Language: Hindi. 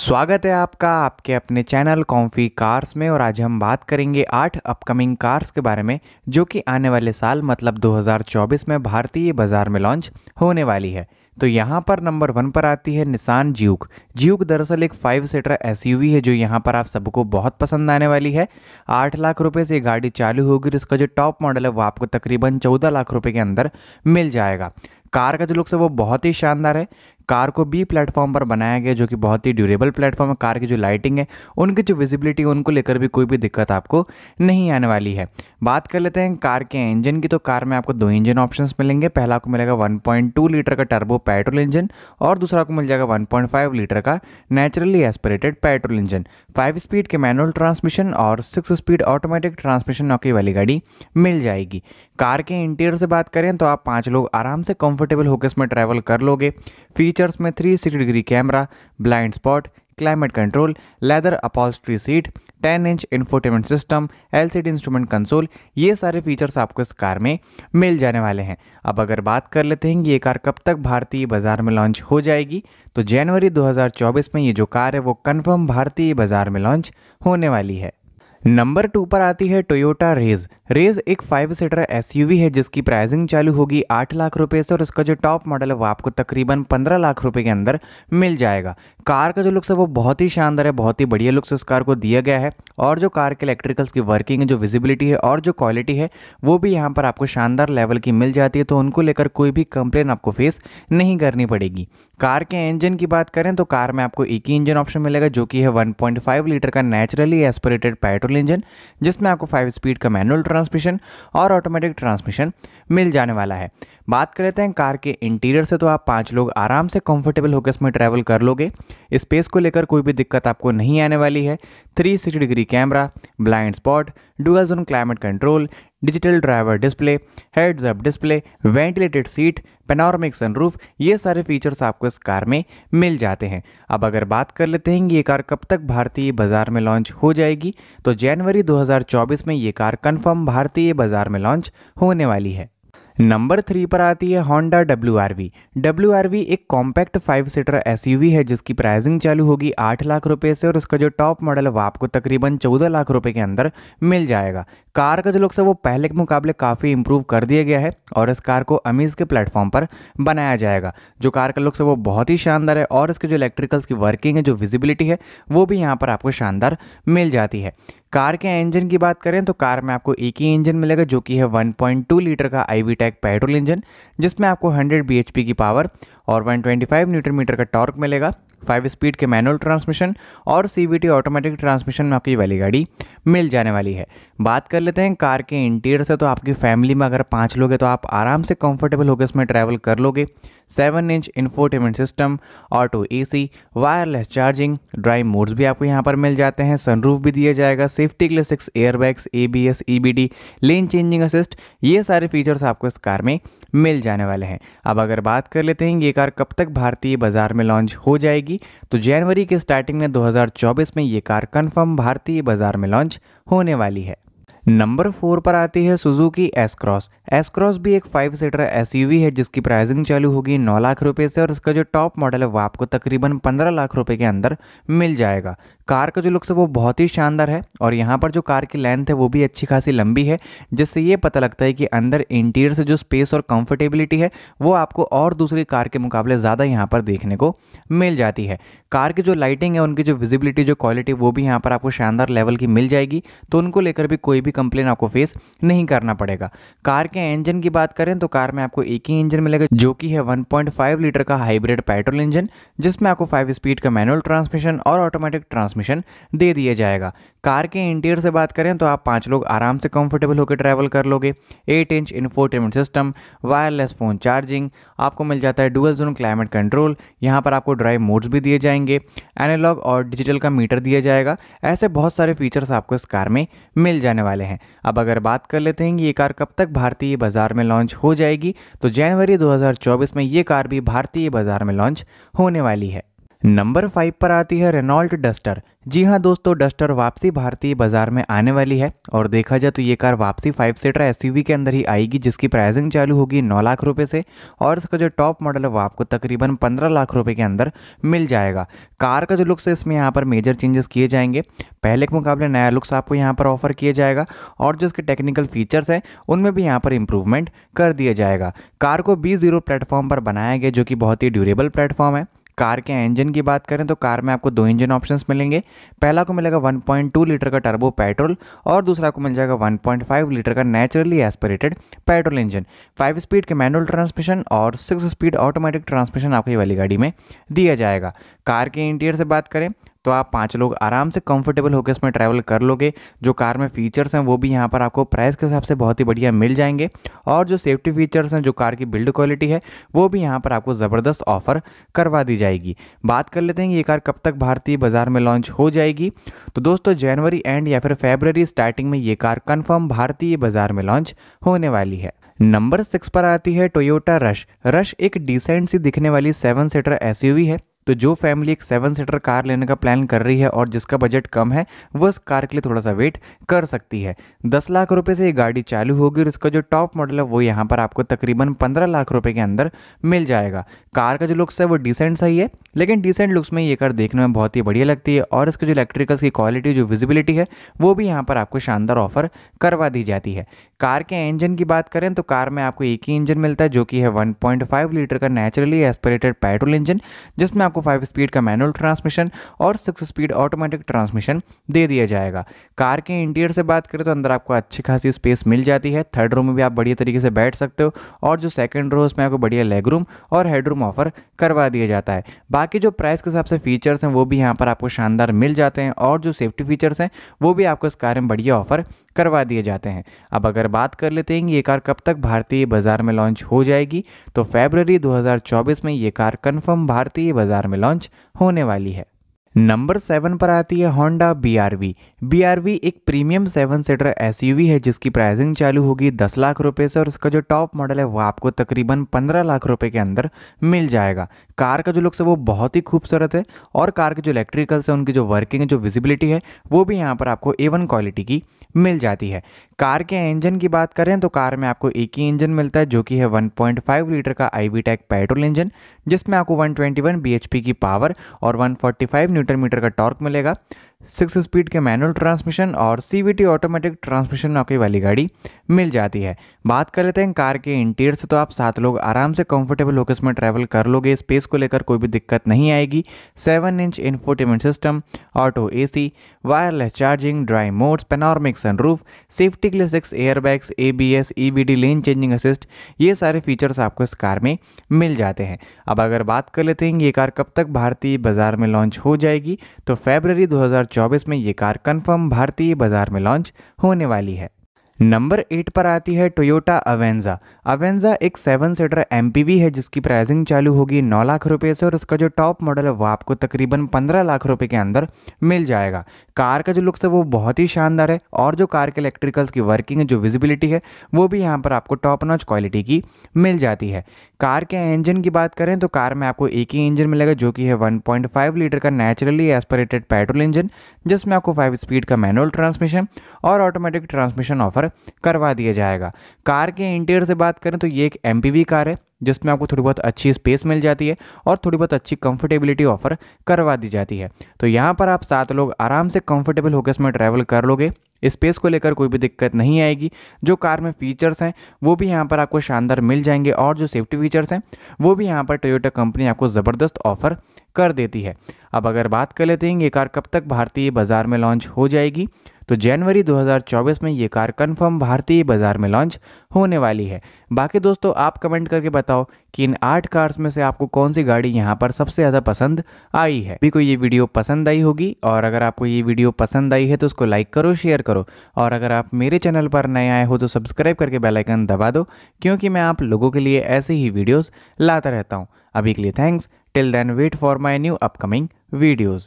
स्वागत है आपका आपके अपने चैनल कॉम्फी कार्स में। और आज हम बात करेंगे 8 अपकमिंग कार्स के बारे में जो कि आने वाले साल मतलब 2024 में भारतीय बाज़ार में लॉन्च होने वाली है। तो यहाँ पर नंबर 1 पर आती है निसान ड्यूक। ड्यूक दरअसल एक 5 सीटर एसयूवी है जो यहाँ पर आप सबको बहुत पसंद आने वाली है। 8 लाख रुपए से गाड़ी चालू होगी और इसका जो टॉप मॉडल है वो आपको तकरीबन 14 लाख रुपए के अंदर मिल जाएगा। कार का जो लुक्स है वो बहुत ही शानदार है। कार को बी प्लेटफॉर्म पर बनाया गया जो कि बहुत ही ड्यूरेबल प्लेटफॉर्म है। कार की जो लाइटिंग है, उनकी जो विजिबिलिटी, उनको लेकर भी कोई भी दिक्कत आपको नहीं आने वाली है। बात कर लेते हैं कार के इंजन की, तो कार में आपको 2 इंजन ऑप्शंस मिलेंगे। पहला आपको मिलेगा 1.2 लीटर का टर्बो पेट्रोल इंजन और दूसरा आपको मिल जाएगा 1.5 लीटर का naturally aspirated petrol engine. 5 speed के मैनुअल ट्रांसमिशन और 6 स्पीड ऑटोमेटिक ट्रांसमिशन आपकी वाली गाड़ी मिल जाएगी। कार के इंटीरियर से बात करें तो आप 5 लोग आराम से कंफर्टेबल होकर इसमें ट्रैवल कर लोगे। फीचर्स में 360 degree camera, blind spot, climate control, leather upholstery seat, 10 inch infotainment system, LCD instrument console, ये सारे फीचर्स आपको इस कार में मिल जाने वाले हैं। अब अगर बात कर लेते हैं ये कार कब तक भारतीय बाज़ार में लॉन्च हो जाएगी, तो जनवरी 2024 में ये जो कार है वो कन्फर्म भारतीय बाज़ार में लॉन्च होने वाली है। नंबर 2 पर आती है टोयोटा रेज। रेज एक 5 सीटर एसयूवी है जिसकी प्राइसिंग चालू होगी 8 लाख रुपए से और इसका जो टॉप मॉडल है वो आपको तकरीबन 15 लाख रुपए के अंदर मिल जाएगा। कार का जो लुक्स है वो बहुत ही शानदार है, बहुत ही बढ़िया लुक्स इस कार को दिया गया है। और जो कार के इलेक्ट्रिकल्स की वर्किंग है, जो विजिबिलिटी है और जो क्वालिटी है, वो भी यहाँ पर आपको शानदार लेवल की मिल जाती है। तो उनको लेकर कोई भी कंप्लेन आपको फेस नहीं करनी पड़ेगी। कार के इंजन की बात करें तो कार में आपको एक ही इंजन ऑप्शन मिलेगा जो कि है 1.5 लीटर का नेचुरली एस्पिरेटेड पेट्रोल इंजन, जिसमें आपको 5 स्पीड का मैनुअल ट्रांसमिशन और ऑटोमेटिक ट्रांसमिशन मिल जाने वाला है। बात कर लेते हैं कार के इंटीरियर से, तो आप 5 लोग आराम से कंफर्टेबल होकर इसमें ट्रैवल कर लोगे। स्पेस को लेकर कोई भी दिक्कत आपको नहीं आने वाली है। 360 degree camera, blind spot, dual zone climate control, digital driver display, heads up display, ventilated seat, panoramic sunroof, ये सारे फीचर्स आपको इस कार में मिल जाते हैं। अब अगर बात कर लेते हैं ये कार कब तक भारतीय बाज़ार में लॉन्च हो जाएगी, तो जनवरी 2024 में ये कार कन्फर्म भारतीय बाज़ार में लॉन्च होने वाली है। नंबर 3 पर आती है होंडा WRV। WRV एक कॉम्पैक्ट 5 सीटर एसयूवी है जिसकी प्राइसिंग चालू होगी 8 लाख रुपए से और उसका जो टॉप मॉडल है वो आपको तकरीबन 14 लाख रुपए के अंदर मिल जाएगा। कार का जो लुक्स है वो पहले के मुकाबले काफ़ी इंप्रूव कर दिया गया है और इस कार को अमीज़ के प्लेटफॉर्म पर बनाया जाएगा। जो कार का लुक्स है वो बहुत ही शानदार है और इसके जो इलेक्ट्रिकल्स की वर्किंग है, जो विजिबिलिटी है, वो भी यहाँ पर आपको शानदार मिल जाती है। कार के इंजन की बात करें तो कार में आपको एक ही इंजन मिलेगा जो कि है 1.2 लीटर का IV पेट्रोल इंजन, जिसमें आपको 100 bhp की पावर और 125 न्यूटन मीटर का टॉर्क मिलेगा। 5 स्पीड के मैनुअल ट्रांसमिशन और CVT ऑटोमेटिक ट्रांसमिशन में आपकी वाली गाड़ी मिल जाने वाली है। बात कर लेते हैं कार के इंटीरियर से, तो आपकी फैमिली में अगर 5 लोग हैं तो आप आराम से कंफर्टेबल होकर इसमें ट्रैवल कर लोगे। 7 inch infotainment system, auto AC, wireless charging, drive modes भी आपको यहाँ पर मिल जाते हैं। सनरूफ भी दिया जाएगा। सेफ्टी के लिए 6 airbags, ABS, EBD, lane changing assist, ये सारे फीचर्स आपको इस कार में मिल जाने वाले हैं। अब अगर बात कर लेते हैं ये कार कब तक भारतीय बाज़ार में लॉन्च हो जाएगी, तो जनवरी के स्टार्टिंग में 2024 में ये कार कन्फर्म भारतीय बाज़ार में लॉन्च होने वाली है। नंबर 4 पर आती है सुजुकी S-Cross। S-Cross भी एक 5 सीटर SUV है जिसकी प्राइसिंग चालू होगी 9 लाख रुपए से और इसका जो टॉप मॉडल है वो आपको तकरीबन 15 लाख रुपए के अंदर मिल जाएगा। कार का जो लुक्स है वो बहुत ही शानदार है और यहाँ पर जो कार की लेंथ है वो भी अच्छी खासी लंबी है, जिससे ये पता लगता है कि अंदर इंटीरियर से जो स्पेस और कंफर्टेबिलिटी है वो आपको और दूसरी कार के मुकाबले ज़्यादा यहाँ पर देखने को मिल जाती है। कार की जो लाइटिंग है, उनकी जो विजिबिलिटी, जो क्वालिटी, वो भी यहाँ पर आपको शानदार लेवल की मिल जाएगी। तो उनको लेकर भी कोई भी कंप्लेन आपको फेस नहीं करना पड़ेगा। कार के इंजन की बात करें तो कार में आपको एक ही इंजन मिलेगा जो कि है 1.5 लीटर का हाइब्रिड पेट्रोल इंजन, जिसमें आपको 5 स्पीड का मैनुअल ट्रांसमिशन और ऑटोमेटिक ट्रांसमिशन दे दिया जाएगा। कार के इंटीरियर से बात करें तो आप 5 लोग आराम से कंफर्टेबल होकर ट्रैवल कर लोगे। 8 inch infotainment system, wireless phone charging, आपको मिल जाता है डुअल जोन क्लाइमेट कंट्रोल, यहाँ पर आपको ड्राइव मोड्स भी दिए जाएंगे। एनालॉग और डिजिटल का मीटर दिया जाएगा। ऐसे बहुत सारे फीचर्स आपको इस कार में मिल जाने वाले हैं। अब अगर बात कर लेते हैं ये कार कब तक भारतीय बाज़ार में लॉन्च हो जाएगी, तो जनवरी 2024 में ये कार भी भारतीय बाज़ार में लॉन्च होने वाली है। नंबर 5 पर आती है रेनॉल्ट डस्टर। जी हाँ दोस्तों, डस्टर वापसी भारतीय बाजार में आने वाली है और देखा जाए तो ये कार वापसी 5 सीटर एसयूवी के अंदर ही आएगी, जिसकी प्राइसिंग चालू होगी 9 लाख रुपए से और इसका जो टॉप मॉडल है वो आपको तकरीबन 15 लाख रुपए के अंदर मिल जाएगा। कार का जो लुक्स है इसमें यहाँ पर मेजर चेंजेस किए जाएंगे, पहले के मुकाबले नया लुक्स आपको यहाँ पर ऑफर किया जाएगा और जो इसके टेक्निकल फीचर्स हैं उनमें भी यहाँ पर इम्प्रूवमेंट कर दिया जाएगा। कार को B0 प्लेटफॉर्म पर बनाया गया जो कि बहुत ही ड्यूरेबल प्लेटफॉर्म है। कार के इंजन की बात करें तो कार में आपको 2 इंजन ऑप्शंस मिलेंगे, पहला को मिलेगा 1.2 लीटर का टर्बो पेट्रोल और दूसरा को मिल जाएगा 1.5 लीटर का naturally aspirated petrol engine. 5 speed के मैनुअल ट्रांसमिशन और 6 स्पीड ऑटोमेटिक ट्रांसमिशन आपको ये वाली गाड़ी में दिया जाएगा। कार के इंटीरियर से बात करें तो आप 5 लोग आराम से कंफर्टेबल होकर इसमें ट्रैवल कर लोगे। जो कार में फीचर्स हैं वो भी यहाँ पर आपको प्राइस के हिसाब से बहुत ही बढ़िया मिल जाएंगे और जो सेफ्टी फीचर्स हैं, जो कार की बिल्ड क्वालिटी है वो भी यहाँ पर आपको ज़बरदस्त ऑफर करवा दी जाएगी। बात कर लेते हैं ये कार कब तक भारतीय बाज़ार में लॉन्च हो जाएगी। तो दोस्तों जनवरी एंड या फिर फरवरी स्टार्टिंग में ये कार कन्फर्म भारतीय बाज़ार में लॉन्च होने वाली है। नंबर 6 पर आती है टोयोटा रश। रश एक डिसेंट सी दिखने वाली 7 सीटर एसयूवी है। तो जो फैमिली एक 7 सीटर कार लेने का प्लान कर रही है और जिसका बजट कम है वो इस कार के लिए थोड़ा सा वेट कर सकती है। 10 लाख रुपए से ये गाड़ी चालू होगी और इसका जो टॉप मॉडल है वो यहाँ पर आपको तकरीबन 15 लाख रुपए के अंदर मिल जाएगा। कार का जो लुक्स है वो डिसेंट सही है, लेकिन डिसेंट लुक्स में ये कार देखने में बहुत ही बढ़िया लगती है और इसके जो इलेक्ट्रिकल्स की क्वालिटी, जो विजिबिलिटी है वो भी यहाँ पर आपको शानदार ऑफर करवा दी जाती है। कार के इंजन की बात करें तो कार में आपको एक ही इंजन मिलता है जो कि है 1.5 लीटर का नेचुरली एस्पिरेटेड पेट्रोल इंजन, जिसमें 5 स्पीड का मैनुअल ट्रांसमिशन और 6 स्पीड ऑटोमेटिक ट्रांसमिशन दे दिया जाएगा। कार के इंटीरियर से बात करें तो अंदर आपको अच्छी खासी स्पेस मिल जाती है। थर्ड रो में भी आप बढ़िया तरीके से बैठ सकते हो और जो सेकंड रो उसमें आपको बढ़िया लेग रूम और हेडरूम ऑफर करवा दिया जाता है। बाकी जो प्राइस के हिसाब से फीचर्स हैं वो भी यहाँ पर आपको शानदार मिल जाते हैं और जो सेफ्टी फीचर्स हैं वो भी आपको इस कार में बढ़िया ऑफर करवा दिए जाते हैं। अब अगर बात कर लेते हैं ये कार कब तक भारतीय बाजार में लॉन्च हो जाएगी, तो फरवरी 2024 में ये कार कन्फर्म भारतीय बाजार में लॉन्च होने वाली है। नंबर 7 पर आती है होंडा BRV। BRV एक प्रीमियम 7 सीटर एसयूवी है जिसकी प्राइसिंग चालू होगी 10 लाख रुपए से और इसका जो टॉप मॉडल है वो आपको तकरीबन 15 लाख रुपए के अंदर मिल जाएगा। कार का जो लुक्स है वो बहुत ही खूबसूरत है और कार के जो इलेक्ट्रिकल्स हैं उनकी जो वर्किंग है, जो विजिबिलिटी है वो भी यहाँ पर आपको A1 क्वालिटी की मिल जाती है। कार के इंजन की बात करें तो कार में आपको एक ही इंजन मिलता है जो कि है 1.5 लीटर का IVTEC पेट्रोल इंजन, जिसमें आपको 121 bhp की पावर और 145 Nm का टॉर्क मिलेगा। 6 स्पीड के मैनुअल ट्रांसमिशन और CVT ऑटोमेटिक ट्रांसमिशन आपकी वाली गाड़ी मिल जाती है। बात कर लेते हैं कार के इंटीरियर से तो आप 7 लोग आराम से कंफर्टेबल होकर इसमें ट्रैवल कर लोगे। स्पेस को लेकर कोई भी दिक्कत नहीं आएगी। 7-inch infotainment system, auto AC, wireless charging, drive modes, panoramic sunroof, safety के लिए 6 airbags, ABS, EBD, lane changing assist, ये सारे फीचर्स आपको इस कार में मिल जाते हैं। अब अगर बात कर लेते हैं ये कार कब तक भारतीय बाजार में लॉन्च हो जाएगी, तो फरवरी 2024 में ये कार कंफर्म भारतीय बाजार में लॉन्च होने वाली है। नंबर 8 पर आती है टोयोटा अवेंजा। अवेंजा एक 7 सीटर MPV है जिसकी प्राइसिंग चालू होगी 9 लाख रुपए से और इसका जो टॉप मॉडल है वो आपको तकरीबन 15 लाख रुपए के अंदर मिल जाएगा। कार का जो लुक्स है वो बहुत ही शानदार है और जो कार के इलेक्ट्रिकल्स की वर्किंग है, जो विजिबिलिटी है वो भी यहाँ पर आपको टॉप नॉच क्वालिटी की मिल जाती है। कार के इंजन की बात करें तो कार में आपको एक ही इंजन मिलेगा जो कि है 1.5 लीटर का नेचुरली एस्पिरेटेड पेट्रोल इंजन, जिसमें आपको 5 स्पीड का मैनुअल ट्रांसमिशन और ऑटोमेटिक ट्रांसमिशन ऑफर करवा दिया जाएगा। कार के इंटीरियर से बात करें तो ये एक MPV कार है जिसमें आपको थोड़ी बहुत अच्छी स्पेस मिल जाती है और थोड़ी बहुत अच्छी कंफर्टेबिलिटी ऑफर करवा दी जाती है। तो यहाँ पर आप 7 लोग आराम से कंफर्टेबल होकर इसमें ट्रैवल कर लोगे। स्पेस को लेकर कोई भी दिक्कत नहीं आएगी। जो कार में फीचर्स हैं वो भी यहाँ पर आपको शानदार मिल जाएंगे और जो सेफ्टी फीचर्स हैं वो भी यहाँ पर टोयोटा कंपनी आपको ज़बरदस्त ऑफर कर देती है। अब अगर बात कर लेते हैं ये कार कब तक भारतीय बाजार में लॉन्च हो जाएगी, तो जनवरी 2024 में ये कार कन्फर्म भारतीय बाजार में लॉन्च होने वाली है। बाकी दोस्तों आप कमेंट करके बताओ कि इन 8 कार्स में से आपको कौन सी गाड़ी यहाँ पर सबसे ज़्यादा पसंद आई है। भी को ये वीडियो पसंद आई होगी और अगर आपको ये वीडियो पसंद आई है तो उसको लाइक करो, शेयर करो और अगर आप मेरे चैनल पर नए आए हो तो सब्सक्राइब करके बेल आइकन दबा दो, क्योंकि मैं आप लोगों के लिए ऐसे ही वीडियोज़ लाता रहता हूँ। अभी के लिए thanks, till then wait for my new upcoming videos.